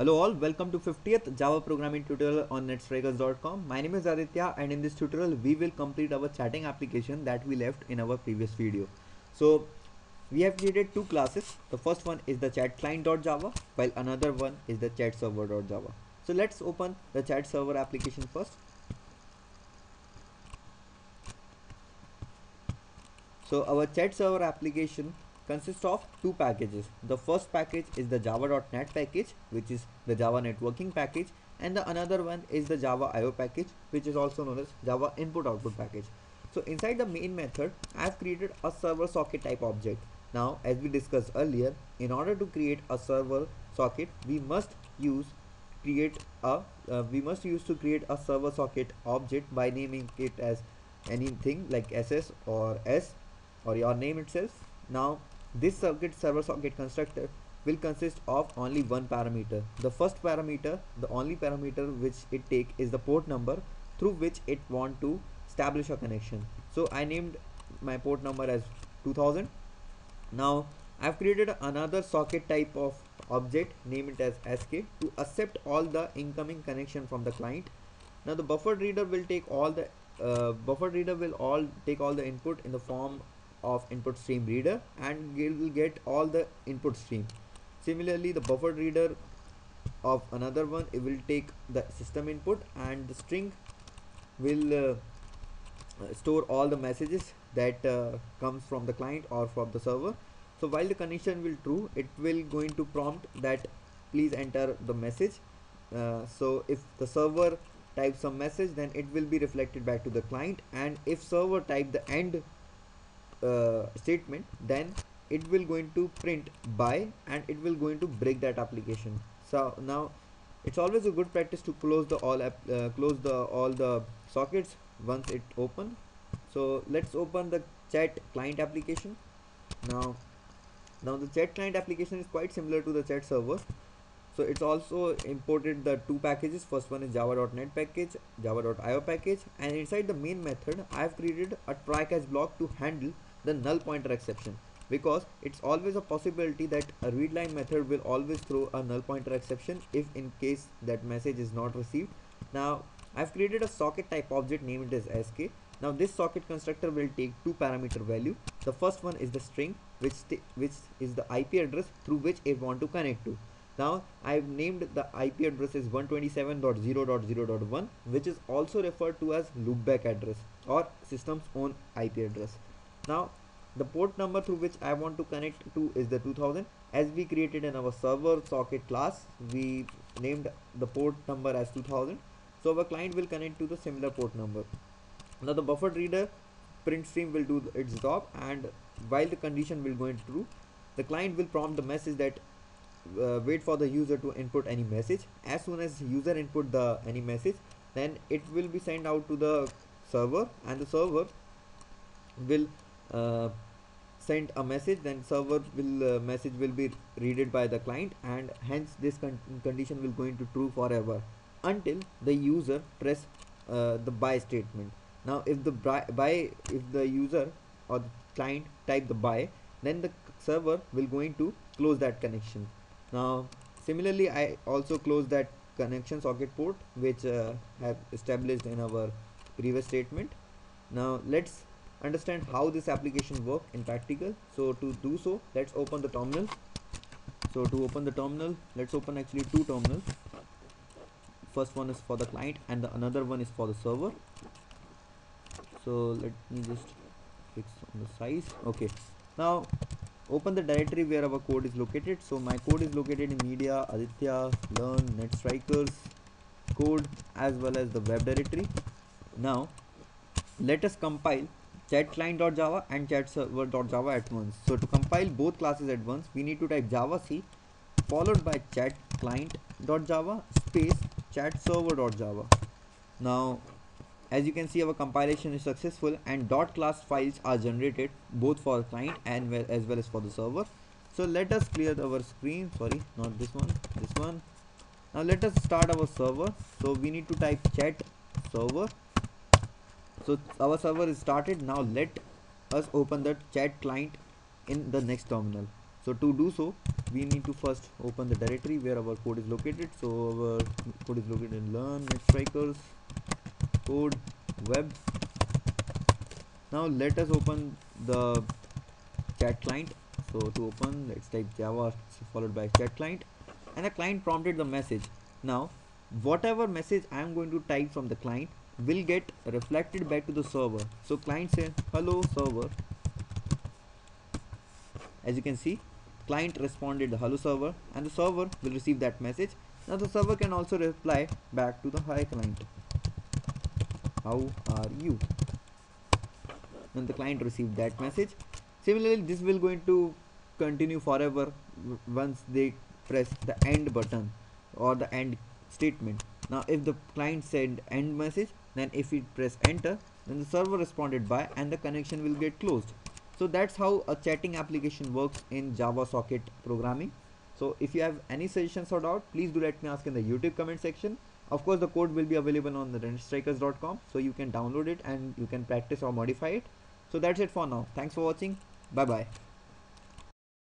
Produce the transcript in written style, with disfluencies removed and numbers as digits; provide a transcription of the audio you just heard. Hello all, welcome to 50th Java programming tutorial on netstrikers.com. My name is Aditya, and in this tutorial we will complete our chatting application that we left in our previous video. So we have created two classes. The first one is the ChatClient.java, while another one is the ChatServer.java. So let's open the chat server application first. So our chat server application consists of two packages. The first package is the java.net package, which is the Java networking package, and the another one is the Java IO package, which is also known as Java input output package. So inside the main method, I have created a server socket type object. Now, as we discussed earlier, in order to create a server socket, we must use to create a server socket object by naming it as anything like SS or S or your name itself. Now, this server socket constructor will consist of only one parameter. The first parameter, the only parameter which it takes, is the port number through which it want to establish a connection. So I named my port number as 2000. Now I've created another socket type of object, name it as SK, to accept all the incoming connection from the client. Now the buffered reader will take all the input in the form of input stream reader, and it will get all the input stream. Similarly, the buffered reader of another one, it will take the system input, and the string will store all the messages that comes from the client or from the server. So while the connection will true, it will going to prompt that please enter the message. So if the server type some message, then it will be reflected back to the client, and if server type the end statement, then it will going to print bye, and it will going to break that application. So now it's always a good practice to close all the sockets once it open. So let's open the ChatClient application. Now the ChatClient application is quite similar to the chat server. So it's also imported the two packages. First one is java.net package, java.io package, and inside the main method I have created a try catch block to handle the null pointer exception, because it's always a possibility that a readline method will always throw a null pointer exception if in case that message is not received. Now I've created a socket type object, named it as SK. Now this socket constructor will take two parameter value. The first one is the string, which is the IP address through which it want to connect to. Now I've named the IP address as 127.0.0.1, which is also referred to as loopback address or system's own IP address. Now the port number through which I want to connect to is the 2000. As we created in our server socket class, we named the port number as 2000. So our client will connect to the similar port number. Now the buffered reader print stream will do its job, and while the condition will go true, the client will prompt the message that wait for the user to input any message. As soon as user input any message, then it will be sent out to the server, and the server will send a message. Then message will be readed by the client, and hence this condition will go into true forever until the user press the buy statement. Now if the user or the client type the buy, then the server will going to close that connection. Now similarly, I also close that connection socket port, which have established in our previous statement. Now let's understand how this application works in practical. So to do so, let's open the terminal. So to open the terminal, let's open actually two terminals. First one is for the client, and the another one is for the server. So let me just fix on the size. Okay, now open the directory where our code is located. So my code is located in media, Aditya, learn, netstrikers, code, as well as the web directory. Now let us compile ChatClient.java and ChatServer.java at once. So to compile both classes at once, we need to type javac followed by ChatClient.java space ChatServer.java. Now as you can see, our compilation is successful, and .class files are generated both for the client and as well as for the server. So let us clear our screen. Sorry, not this one, this one. Now let us start our server. So we need to type chat server. So our server is started. Now let us open the chat client in the next terminal. So to do so, we need to first open the directory where our code is located. So our code is located in learn netstrikers code web. Now let us open the chat client. So to open, let's type Java followed by chat client, and the client prompted the message. Now whatever message I am going to type from the client will get reflected back to the server. So client says hello server. As you can see, client responded the hello server, and the server will receive that message. Now the server can also reply back to the hi client, how are you? And the client received that message. Similarly, this will going to continue forever once they press the end button or the end statement. Now if the client said end message, then if we press enter, then the server responded by, and the connection will get closed. So that's how a chatting application works in Java socket programming. So if you have any suggestions or doubt, please do let me ask in the YouTube comment section. Of course, the code will be available on the netstrikers.com, so you can download it and you can practice or modify it. So that's it for now. Thanks for watching. Bye bye.